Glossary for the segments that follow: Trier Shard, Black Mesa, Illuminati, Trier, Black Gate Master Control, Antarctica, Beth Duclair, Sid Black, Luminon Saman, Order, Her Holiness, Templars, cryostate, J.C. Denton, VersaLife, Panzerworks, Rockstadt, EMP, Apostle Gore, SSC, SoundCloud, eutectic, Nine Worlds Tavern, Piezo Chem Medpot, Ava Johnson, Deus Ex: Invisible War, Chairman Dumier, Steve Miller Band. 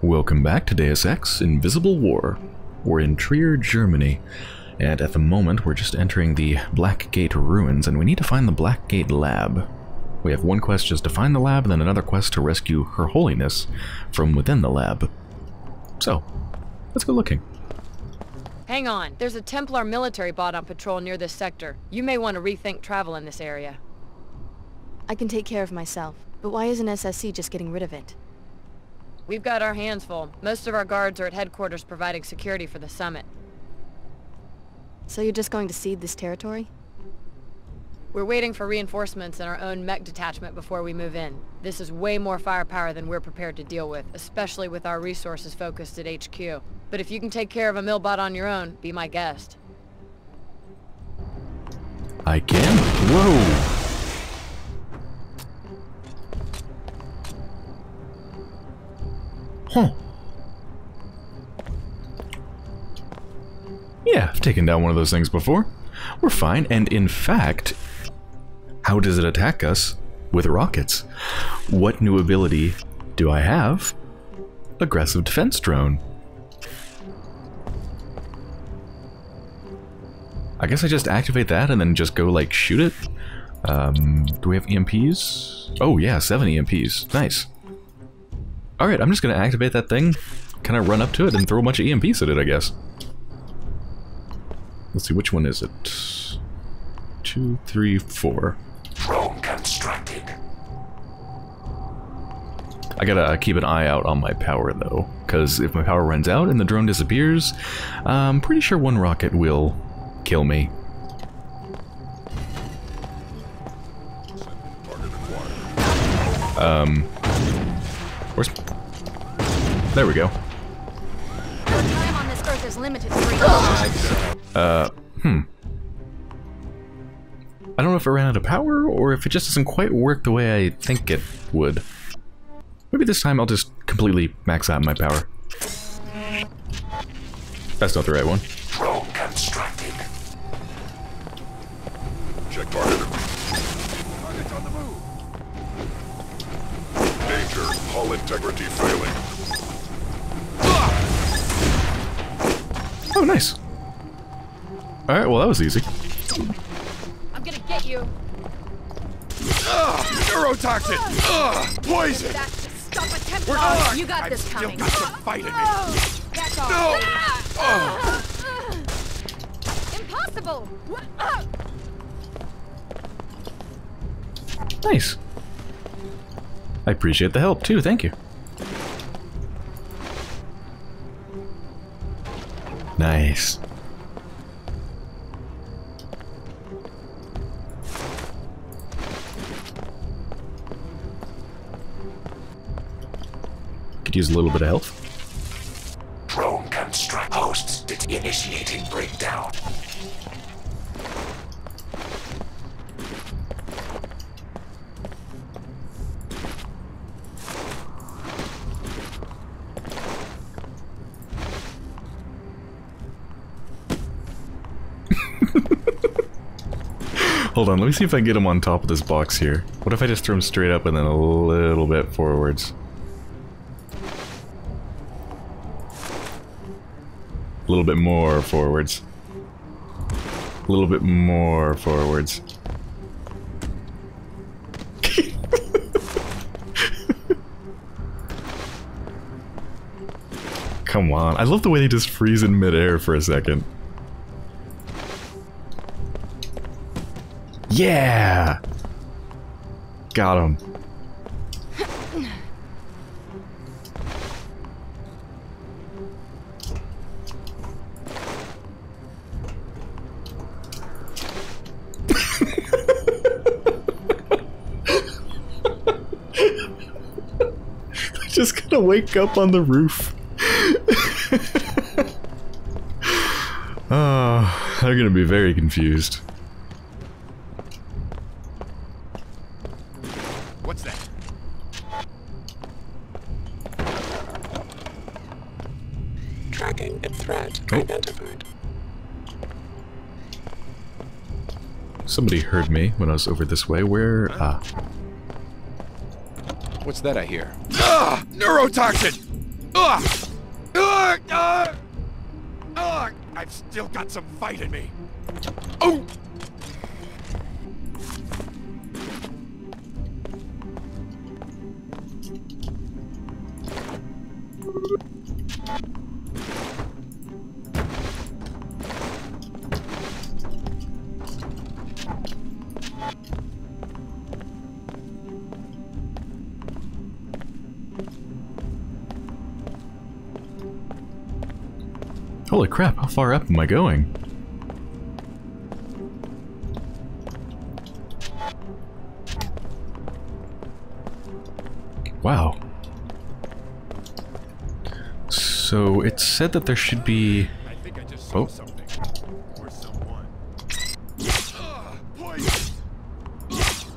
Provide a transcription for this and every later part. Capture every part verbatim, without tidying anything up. Welcome back to Deus Ex: Invisible War. We're in Trier, Germany, and at the moment we're just entering the Black Gate Ruins, and we need to find the Black Gate Lab. We have one quest just to find the lab, then another quest to rescue Her Holiness from within the lab. So, let's go looking. Hang on, there's a Templar military bot on patrol near this sector. You may want to rethink travel in this area. I can take care of myself, but why isn't S S C just getting rid of it? We've got our hands full. Most of our guards are at headquarters providing security for the summit. So you're just going to cede this territory? We're waiting for reinforcements in our own mech detachment before we move in. This is way more firepower than we're prepared to deal with, especially with our resources focused at H Q. But if you can take care of a Milbot on your own, be my guest. I can? Whoa! Huh. Yeah, I've taken down one of those things before. We're fine, and in fact, how does it attack us? With rockets. What new ability do I have? Aggressive defense drone. I guess I just activate that and then just go, like, shoot it? Um, do we have E M Ps? Oh yeah, seven E M Ps. Nice. Alright, I'm just gonna activate that thing, kind of run up to it, and throw a bunch of E M Ps at it, I guess. Let's see, which one is it? Two, three, four. Drone constructed. I gotta keep an eye out on my power, though, because if my power runs out and the drone disappears, I'm pretty sure one rocket will kill me. Um... Where's... There we go. Time on this earth is limited. Uh, hmm. I don't know if it ran out of power, or if it just doesn't quite work the way I think it would. Maybe this time I'll just completely max out my power. That's not the right one. Drone constructed. Check target. Target on the move. Danger. Hull integrity failing. Oh, nice. All right, well, that was easy. I'm gonna get you. Ugh, neurotoxin. Ugh, poison. Stop a temp. Oh, you got I'm this coming. Still got to fight in me. That's all. No. Ah. Oh. Impossible. What? Ah. Nice. I appreciate the help too. Thank you. Nice. Could use a little bit of health. Drone construct hosts initiating breakdown. Hold on, let me see if I can get him on top of this box here. What if I just throw him straight up and then a little bit forwards? A little bit more forwards. A little bit more forwards. Come on, I love the way they just freeze in midair for a second. Yeah! Got him. I just gotta wake up on the roof. Oh, they're gonna be very confused. Somebody heard me when I was over this way. Where? Ah. What's that I hear? Ah! Neurotoxin! I've still got some fight in me. Oh! Holy crap, how far up am I going? Wow. So it said that there should be... I think I just saw oh. something. Or someone.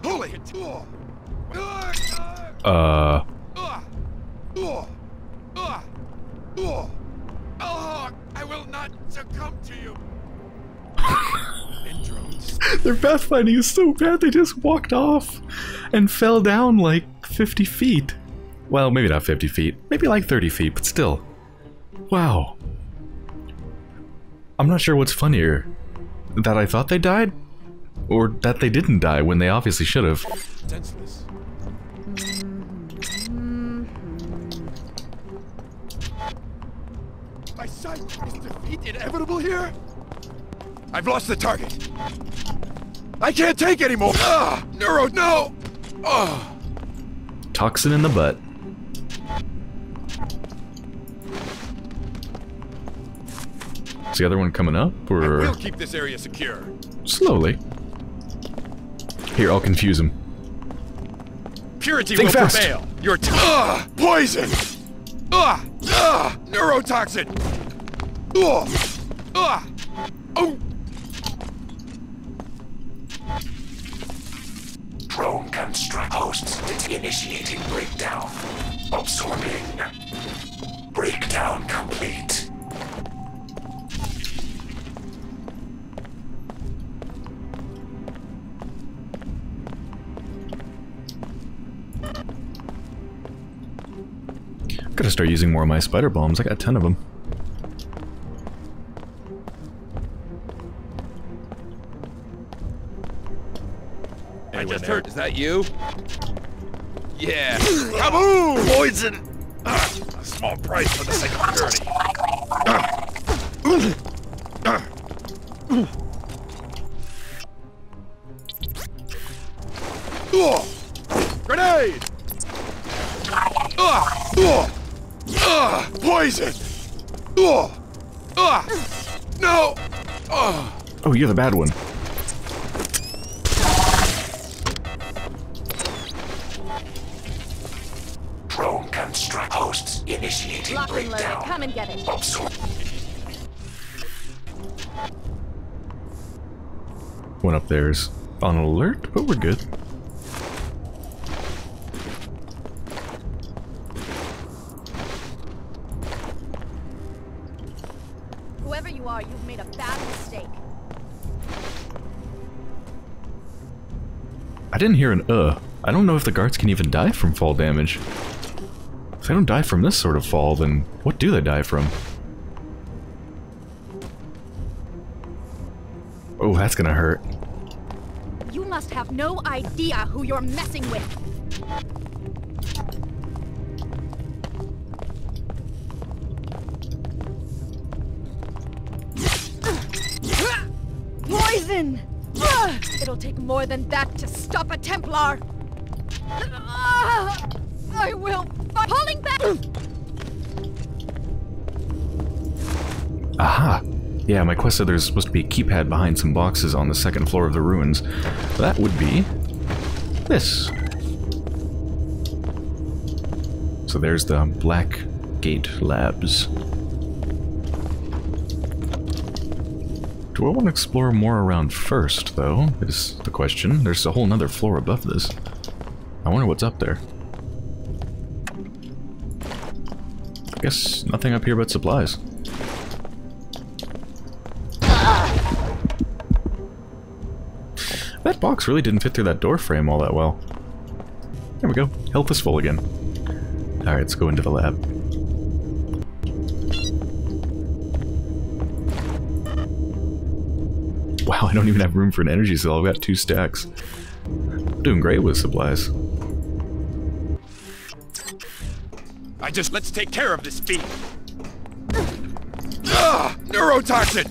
Holy Uh Their pathfinding is so bad, they just walked off and fell down like fifty feet. Well, maybe not fifty feet. Maybe like thirty feet, but still. Wow. I'm not sure what's funnier. That I thought they died? Or that they didn't die when they obviously should have. Senseless. My sight, is defeat inevitable here? I've lost the target. I can't take anymore! Ah! Neuro, no! Ah! Toxin in the butt. Is the other one coming up, or...? I will keep this area secure. Slowly. Here, I'll confuse him. Purity think will fast. Prevail! Your t- Ah! Poison! Ah! Ah! Neurotoxin! Ah! Ah! Oh! Drone construct hosts. It's initiating breakdown. Absorbing. Breakdown complete. I'm gonna start using more of my spider bombs. I got a ton of them. I just heard. Is that you? Yeah. Kaboom! Poison! Uh, a small price for the sake of security. Uh, uh, uh. Grenade! Uh, uh, uh, poison! Uh, uh, no! Uh. Oh, you're the bad one. Hosts initiating lock breakdown. Come and get it. One up there is on alert, but we're good. Whoever you are, you've made a bad mistake. I didn't hear an uh. I don't know if the guards can even die from fall damage. If they don't die from this sort of fall, then what do they die from? Oh, that's gonna hurt. You must have no idea who you're messing with. Poison! It'll take more than that to stop a Templar. I will. Pulling back. Aha! Yeah, my quest said there's supposed to be a keypad behind some boxes on the second floor of the ruins. That would be this. So there's the Black Gate Labs. Do I want to explore more around first, though, is the question. There's a whole nother floor above this. I wonder what's up there. I guess nothing up here but supplies. Ah! That box really didn't fit through that door frame all that well. There we go. Health is full again. Alright, let's go into the lab. Wow, I don't even have room for an energy cell. I've got two stacks. I'm doing great with supplies. I just let's take care of this fiend. Ugh, neurotoxin.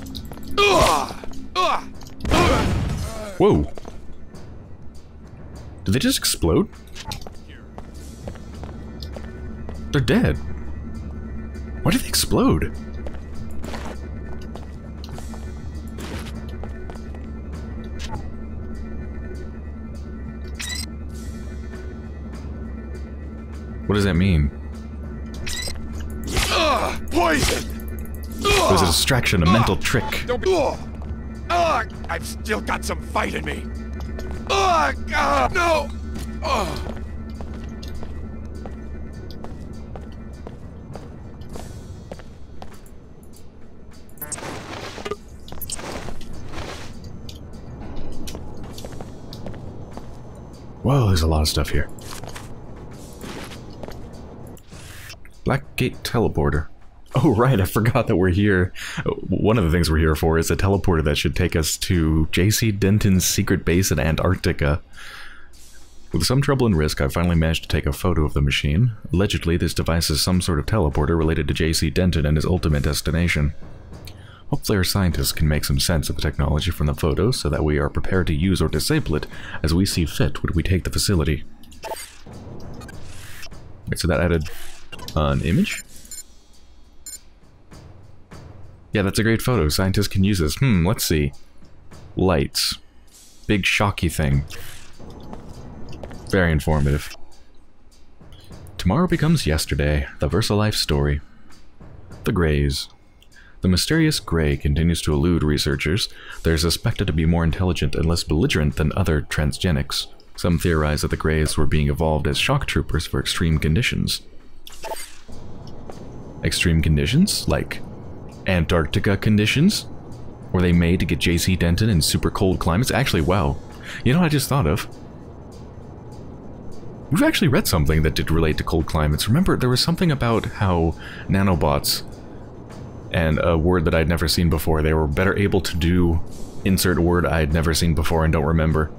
Ugh, ugh, ugh. Whoa! Did they just explode? They're dead. Why did they explode? What does that mean? Uh, poison! Uh, was a distraction, a uh, mental trick. Uh, uh, I've still got some fight in me. Uh, uh, no! Uh. Whoa, there's a lot of stuff here. Black Gate teleporter. Oh right, I forgot that we're here. One of the things we're here for is a teleporter that should take us to J C Denton's secret base in Antarctica. With some trouble and risk, I finally managed to take a photo of the machine. Allegedly, this device is some sort of teleporter related to J C Denton and his ultimate destination. Hopefully our scientists can make some sense of the technology from the photo so that we are prepared to use or disable it as we see fit when we take the facility. Wait, so that added... an image? Yeah, that's a great photo. Scientists can use this. Hmm, let's see. Lights. Big shocky thing. Very informative. Tomorrow becomes yesterday. The VersaLife story. The Greys. The mysterious Grey continues to elude researchers. They are suspected to be more intelligent and less belligerent than other transgenics. Some theorize that the Greys were being evolved as shock troopers for extreme conditions. Extreme conditions? Like Antarctica conditions? Were they made to get J C Denton in super cold climates? Actually, wow. You know what I just thought of? We've actually read something that did relate to cold climates. Remember, there was something about how nanobots, and a word that I'd never seen before, they were better able to do, insert word I'd never seen before and don't remember,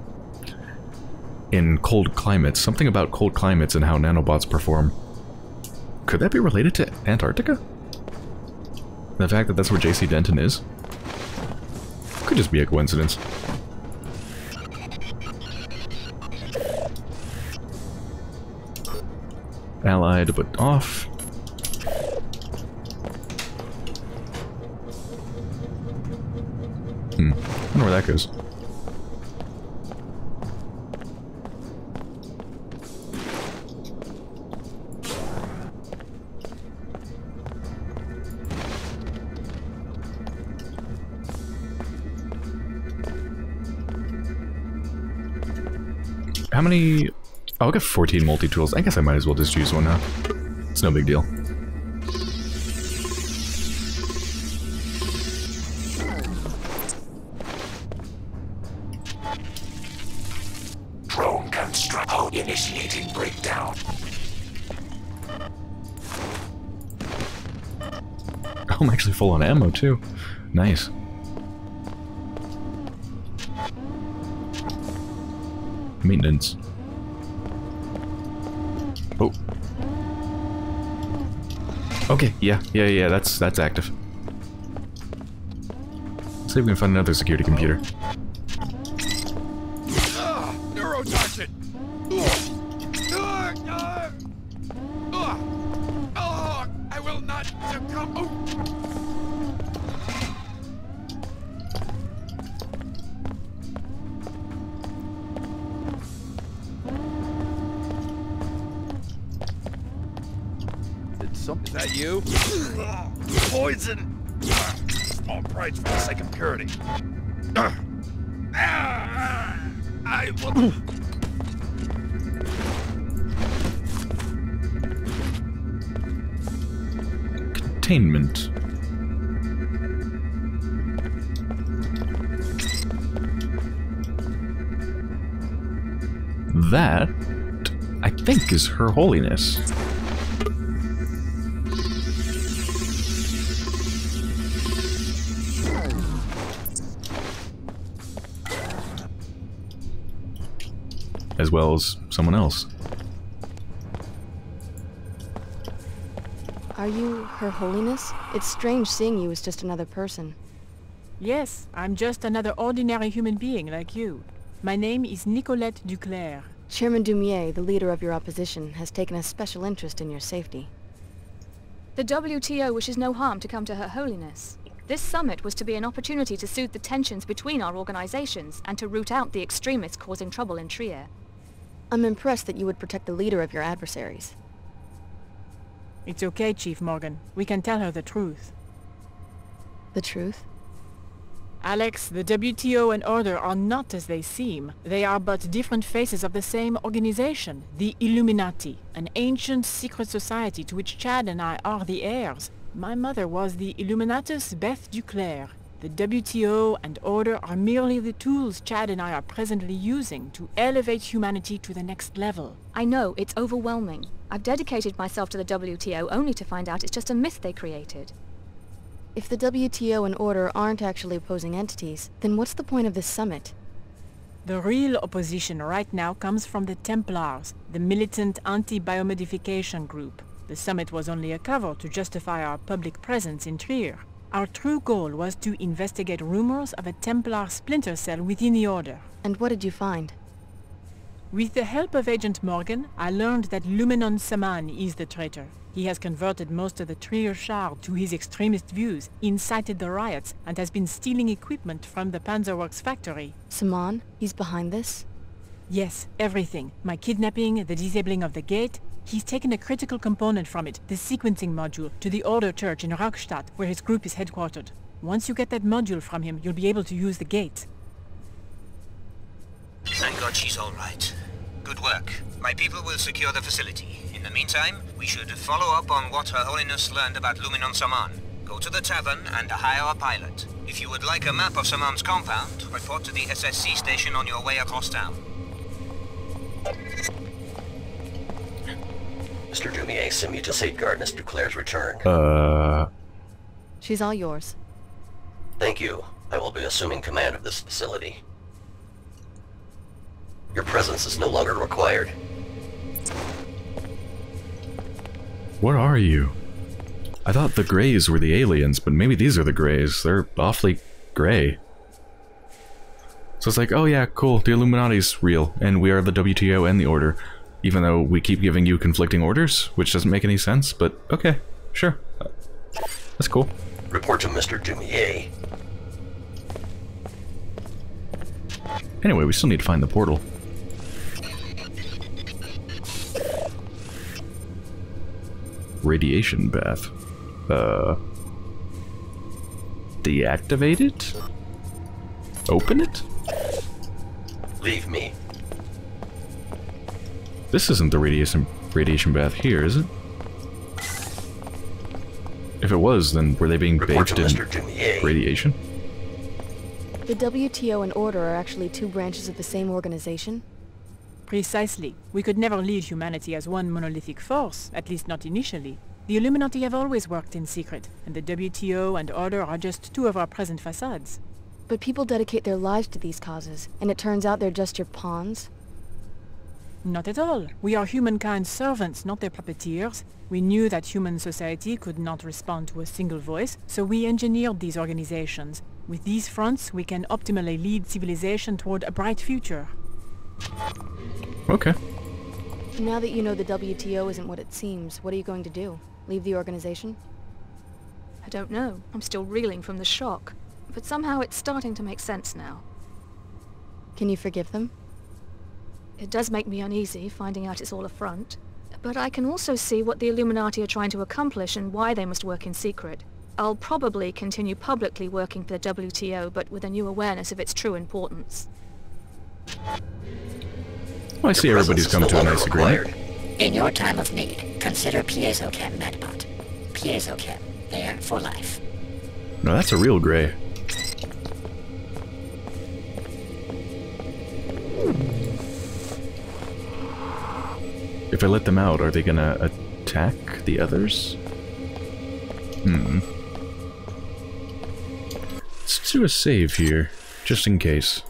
in cold climates. Something about cold climates and how nanobots perform. Could that be related to Antarctica? The fact that that's where J C Denton is? Could just be a coincidence. Allied, but off. Hmm. I wonder where that goes. How many... Oh, I got fourteen multi-tools. I guess I might as well just use one now. It's no big deal. Drone construct code initiating breakdown. Oh, I'm actually full on ammo too. Nice. Maintenance. Oh. Okay, yeah, yeah, yeah, that's that's active. Let's see if we can find another security computer. Uh, neurotoxin. Uh, uh, uh, uh, I will not succumb. Oh. Is that you? Poison! Small price for the sake of purity. I will... Containment. That, I think, is Her Holiness. as well as someone else. Are you Her Holiness? It's strange seeing you as just another person. Yes, I'm just another ordinary human being like you. My name is Nicolette Duclair. Chairman Dumier, the leader of your opposition, has taken a special interest in your safety. The W T O wishes no harm to come to Her Holiness. This summit was to be an opportunity to soothe the tensions between our organizations and to root out the extremists causing trouble in Trier. I'm impressed that you would protect the leader of your adversaries. It's okay, Chief Morgan. We can tell her the truth. The truth? Alex, the W T O and Order are not as they seem. They are but different faces of the same organization, the Illuminati, an ancient secret society to which Chad and I are the heirs. My mother was the Illuminatus Beth Duclair. The W T O and Order are merely the tools Chad and I are presently using to elevate humanity to the next level. I know, it's overwhelming. I've dedicated myself to the W T O only to find out it's just a myth they created. If the W T O and Order aren't actually opposing entities, then what's the point of this summit? The real opposition right now comes from the Templars, the militant anti-biomodification group. The summit was only a cover to justify our public presence in Trier. Our true goal was to investigate rumors of a Templar splinter cell within the Order. And what did you find? With the help of Agent Morgan, I learned that Luminon Saman is the traitor. He has converted most of the Trier Shard to his extremist views, incited the riots, and has been stealing equipment from the Panzerworks factory. Saman? He's behind this? Yes, everything. My kidnapping, the disabling of the gate. He's taken a critical component from it, the sequencing module, to the Order Church in Rockstadt, where his group is headquartered. Once you get that module from him, you'll be able to use the gate. Thank God she's all right. Good work. My people will secure the facility. In the meantime, we should follow up on what Her Holiness learned about Luminon Saman. Go to the tavern and hire a pilot. If you would like a map of Saman's compound, report to the S S C station on your way across town. Mister Dumier sent me to safeguard Miss Duclair's return. Uh... She's all yours. Thank you. I will be assuming command of this facility. Your presence is no longer required. What are you? I thought the Greys were the aliens, but maybe these are the Greys. They're awfully gray. So it's like, oh yeah, cool, the Illuminati's real, and we are the W T O and the Order, even though we keep giving you conflicting orders, which doesn't make any sense, but okay, sure. That's cool. Report to Mister Dumier. Anyway, we still need to find the portal. Radiation bath. Uh... Deactivate it? Open it? Leave me. This isn't the radiation radiation bath here, is it? If it was, then were they being baked in radiation? The W T O and Order are actually two branches of the same organization? Precisely. We could never lead humanity as one monolithic force, at least not initially. The Illuminati have always worked in secret, and the W T O and Order are just two of our present facades. But people dedicate their lives to these causes, and it turns out they're just your pawns? Not at all. We are humankind's servants, not their puppeteers. We knew that human society could not respond to a single voice, so we engineered these organizations. With these fronts, we can optimally lead civilization toward a bright future. Okay. Now that you know the W T O isn't what it seems, what are you going to do? Leave the organization? I don't know. I'm still reeling from the shock. But somehow it's starting to make sense now. Can you forgive them? It does make me uneasy, finding out it's all a front. But I can also see what the Illuminati are trying to accomplish and why they must work in secret. I'll probably continue publicly working for the W T O, but with a new awareness of its true importance. Well, I see everybody's come to a nice agreement. In your time of need, consider Piezo Chem Medpot. Piezo Chem, there for life. No, that's a real gray. If I let them out, are they gonna attack the others? Hmm. Let's do a save here, just in case.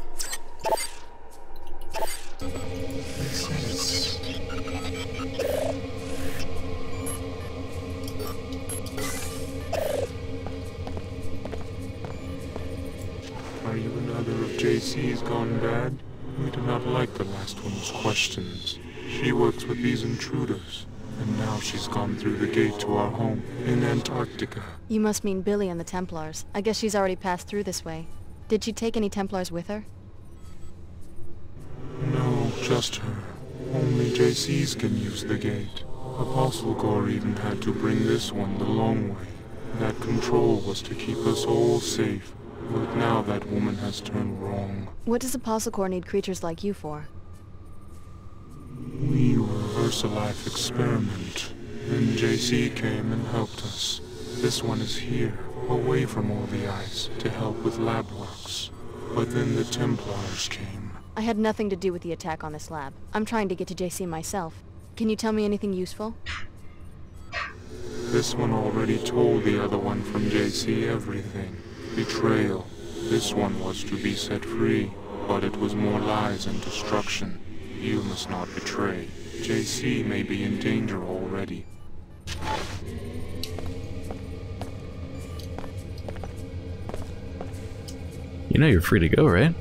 J C's gone bad, we do not like the last one's questions. She works with these intruders, and now she's gone through the gate to our home in Antarctica. You must mean Billy and the Templars. I guess she's already passed through this way. Did she take any Templars with her? No, just her. Only J C's can use the gate. Apostle Gore even had to bring this one the long way. That control was to keep us all safe, but now that woman has turned wrong. What does Apostle Gore need creatures like you for? We were a VersaLife experiment. Then J C came and helped us. This one is here, away from all the ice, to help with lab works. But then the Templars came. I had nothing to do with the attack on this lab. I'm trying to get to J C myself. Can you tell me anything useful? This one already told the other one from J C everything. Betrayal. This one was to be set free, but it was more lies and destruction. You must not betray. J C may be in danger already. You know you're free to go, right?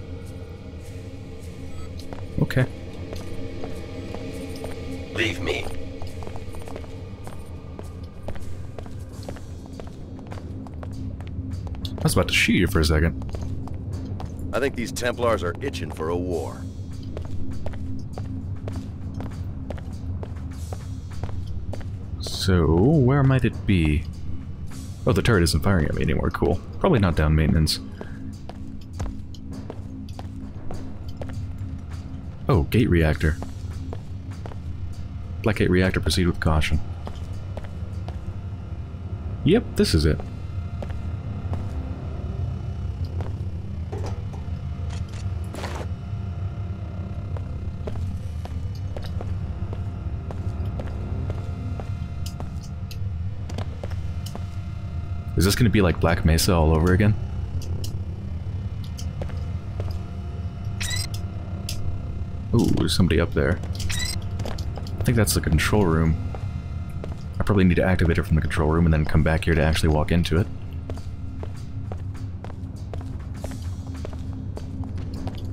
Okay. Leave me. I was about to shoot you for a second. I think these Templars are itching for a war. So, where might it be? Oh, the turret isn't firing at me anymore. Cool. Probably not down maintenance. Oh, gate reactor. Black Gate reactor, proceed with caution. Yep, this is it. Is this going to be like Black Mesa all over again? Ooh, there's somebody up there. I think that's the control room. I probably need to activate it from the control room and then come back here to actually walk into it.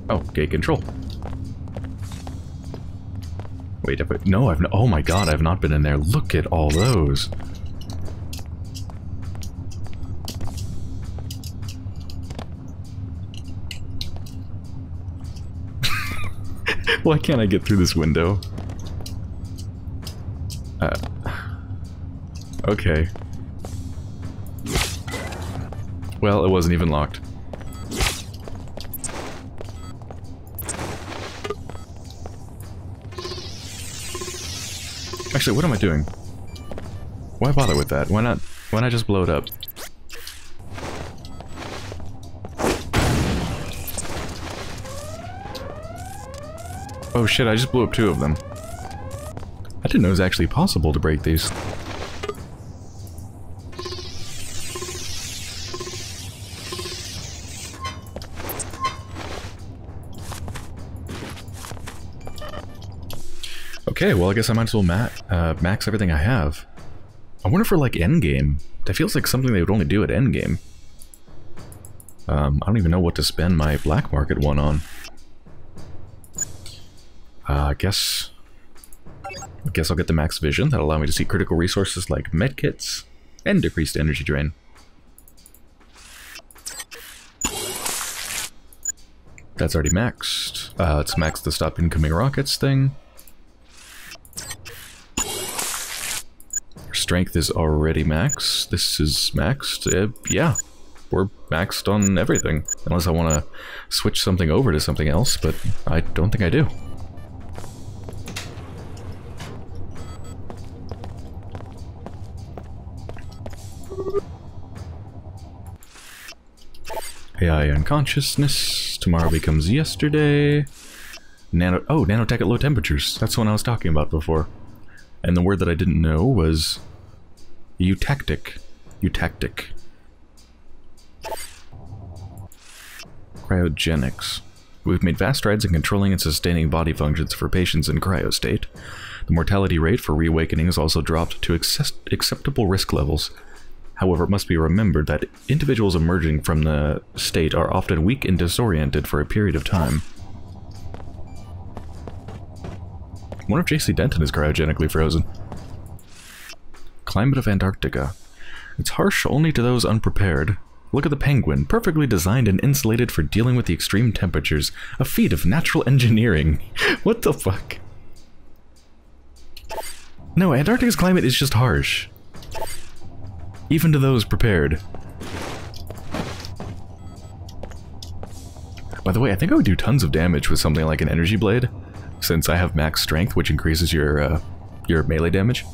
Oh, gate control. Wait, I've, no, I've, oh my god, I've not been in there. Look at all those. Why can't I get through this window? Uh, okay. Well, it wasn't even locked. Actually, what am I doing? Why bother with that? Why not? Why not just blow it up? Oh shit, I just blew up two of them. I didn't know it was actually possible to break these. Okay, well I guess I might as well ma uh, max everything I have. I wonder if we're like endgame. That feels like something they would only do at endgame. Um, I don't even know what to spend my black market one on. Uh, I guess I guess I'll get the max vision. That'll allow me to see critical resources like medkits and decreased energy drain. That's already maxed. Uh, let's max the stop incoming rockets thing. Our strength is already maxed. This is maxed. Uh, yeah, we're maxed on everything. Unless I want to switch something over to something else, but I don't think I do. A I unconsciousness. Tomorrow becomes yesterday. Nano. Oh, nanotech at low temperatures. That's the one I was talking about before. And the word that I didn't know was eutectic. Eutectic. Cryogenics. We've made vast strides in controlling and sustaining body functions for patients in cryostate. The mortality rate for reawakening has also dropped to accept acceptable risk levels. However, it must be remembered that individuals emerging from the state are often weak and disoriented for a period of time. I wonder if J C Denton is cryogenically frozen. Climate of Antarctica. It's harsh only to those unprepared. Look at the penguin, perfectly designed and insulated for dealing with the extreme temperatures. A feat of natural engineering. What the fuck? No, Antarctica's climate is just harsh. Even to those prepared. By the way, I think I would do tons of damage with something like an energy blade, since I have max strength, which increases your, uh, your melee damage.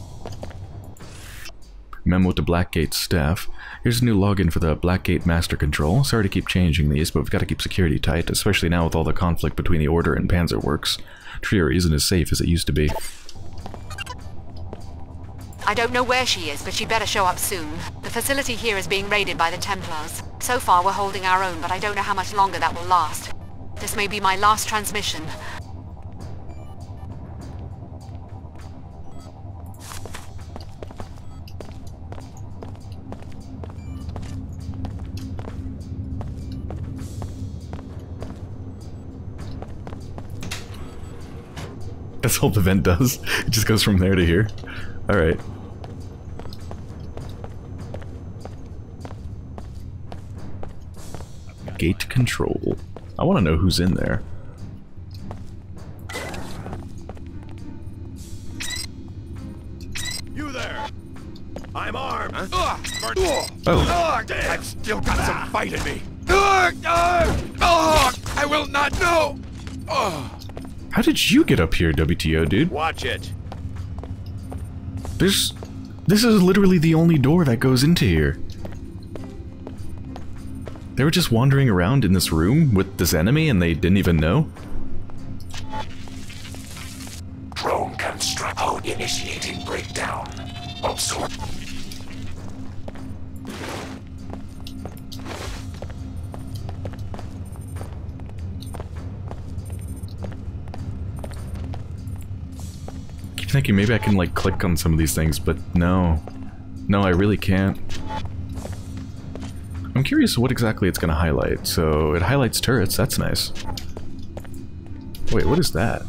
Memo to Black Gate staff. Here's a new login for the Black Gate Master Control. Sorry to keep changing these, but we've got to keep security tight, especially now with all the conflict between the Order and Panzerworks. Trier isn't as safe as it used to be. I don't know where she is, but she better show up soon. The facility here is being raided by the Templars. So far we're holding our own, but I don't know how much longer that will last. This may be my last transmission. That's all the vent does. It just goes from there to here. Alright. Gate control. I want to know who's in there. You there! I'm armed! Huh? Oh! Oh damn. I've still got some fight in me! Oh, I will not know! Oh. How did you get up here, W T O, dude? Watch it! There's... This is literally the only door that goes into here. They were just wandering around in this room with this enemy and they didn't even know? Drone construct code initiating breakdown. Observe. I keep thinking maybe I can like click on some of these things, but no. No, I really can't. I'm curious what exactly it's going to highlight. So, it highlights turrets, that's nice. Wait, what is that?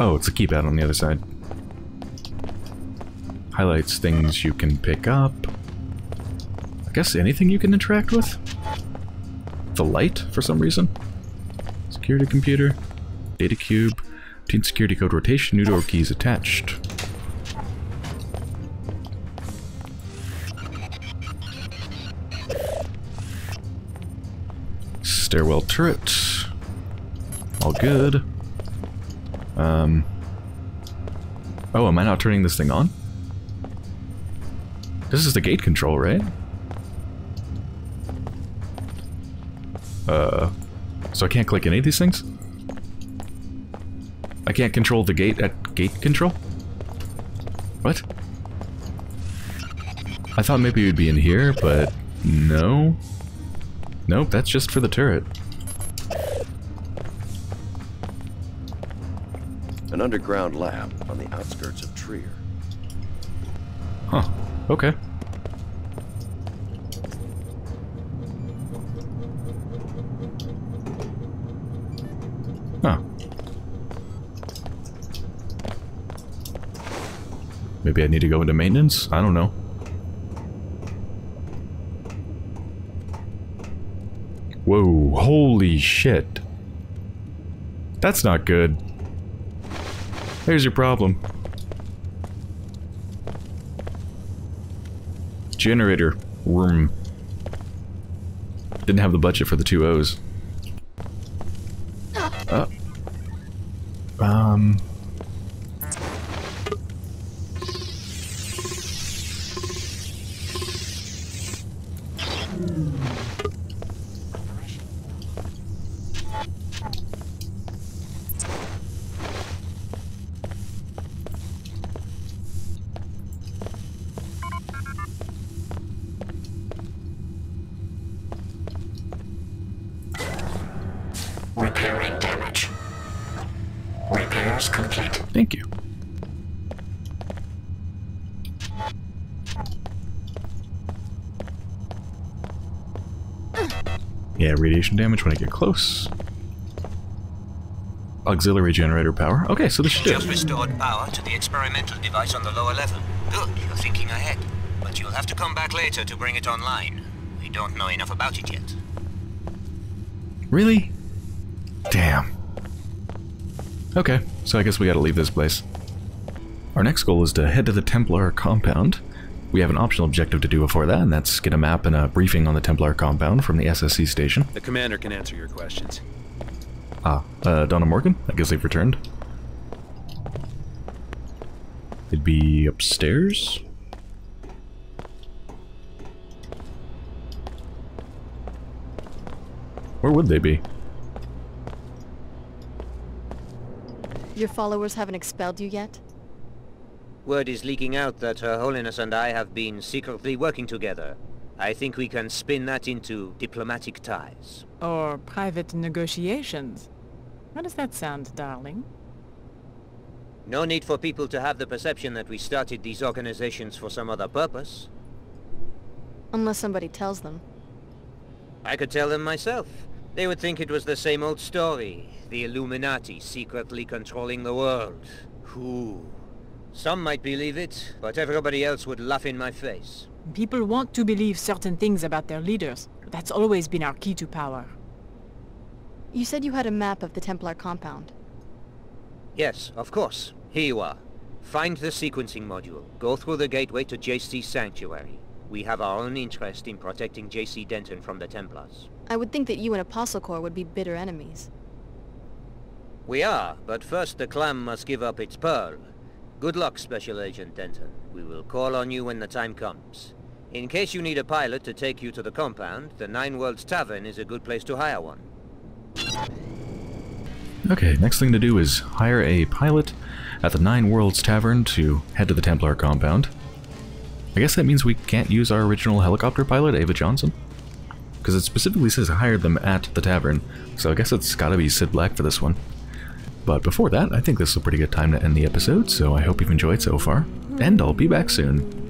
Oh, it's a keypad on the other side. Highlights things you can pick up. I guess anything you can interact with? The light, for some reason? Security computer. Data cube. Routine security code rotation, new door keys attached. Stairwell turret. All good. Um. Oh, am I not turning this thing on? This is the gate control, right? Uh. So I can't click any of these things? I can't control the gate at gate control? What? I thought maybe it would be in here, but no. Nope, that's just for the turret. An underground lab on the outskirts of Trier. Huh, okay. Huh. Maybe I need to go into maintenance? I don't know. Whoa, holy shit. That's not good. Here's your problem. Generator room. Didn't have the budget for the two O's. Uh, um. Yeah, radiation damage when I get close. Auxiliary generator power. Okay, so this should do. Just restored power to the experimental device on the lower level. Good, you're thinking ahead. But you'll have to come back later to bring it online. We don't know enough about it yet. Really? Damn. Okay, so I guess we gotta leave this place. Our next goal is to head to the Templar compound. We have an optional objective to do before that, and that's get a map and a briefing on the Templar compound from the S S C station. The commander can answer your questions. Ah, uh, Donna Morgan? I guess they've returned. They'd be upstairs? Where would they be? Your followers haven't expelled you yet? Word is leaking out that Her Holiness and I have been secretly working together. I think we can spin that into diplomatic ties. Or private negotiations. How does that sound, darling? No need for people to have the perception that we started these organizations for some other purpose. Unless somebody tells them. I could tell them myself. They would think it was the same old story. The Illuminati secretly controlling the world. Who? Some might believe it, but everybody else would laugh in my face. People want to believe certain things about their leaders. That's always been our key to power. You said you had a map of the Templar compound. Yes, of course. Here you are. Find the sequencing module. Go through the gateway to J C Sanctuary. We have our own interest in protecting J C Denton from the Templars. I would think that you and Apostle Corps would be bitter enemies. We are, but first the clam must give up its pearl. Good luck, Special Agent Denton. We will call on you when the time comes. In case you need a pilot to take you to the compound, the Nine Worlds Tavern is a good place to hire one. Okay, next thing to do is hire a pilot at the Nine Worlds Tavern to head to the Templar compound. I guess that means we can't use our original helicopter pilot, Ava Johnson. Because it specifically says hire them at the tavern, so I guess it's gotta be Sid Black for this one. But before that, I think this is a pretty good time to end the episode, so I hope you've enjoyed so far, and I'll be back soon.